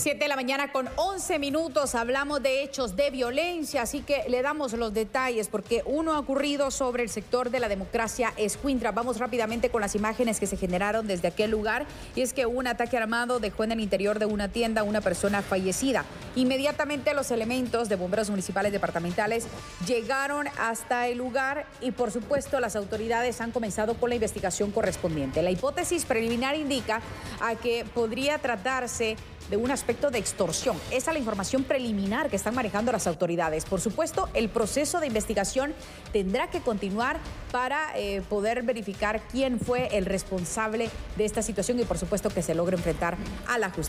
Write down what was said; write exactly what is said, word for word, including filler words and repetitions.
Siete de la mañana con once minutos, hablamos de hechos de violencia, así que le damos los detalles porque uno ha ocurrido sobre el sector de La Democracia, Escuintla. Vamos rápidamente con las imágenes que se generaron desde aquel lugar, y es que un ataque armado dejó en el interior de una tienda una persona fallecida. Inmediatamente los elementos de bomberos municipales departamentales llegaron hasta el lugar y por supuesto las autoridades han comenzado con la investigación correspondiente. La hipótesis preliminar indica a que podría tratarse de un aspecto de extorsión. Esa es la información preliminar que están manejando las autoridades. Por supuesto, el proceso de investigación tendrá que continuar para eh, poder verificar quién fue el responsable de esta situación y por supuesto que se logre enfrentar a la justicia.